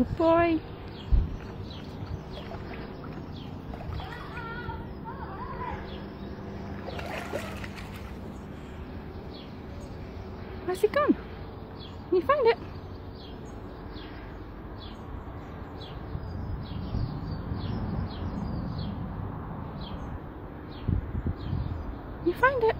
Good boy. Where's it gone? Can you find it? You find it?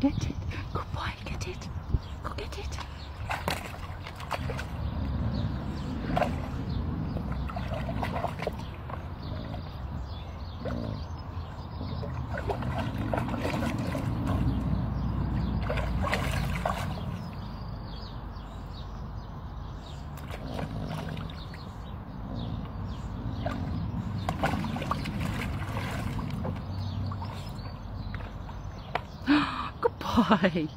Get it. Good boy, get it. Go get it. Why?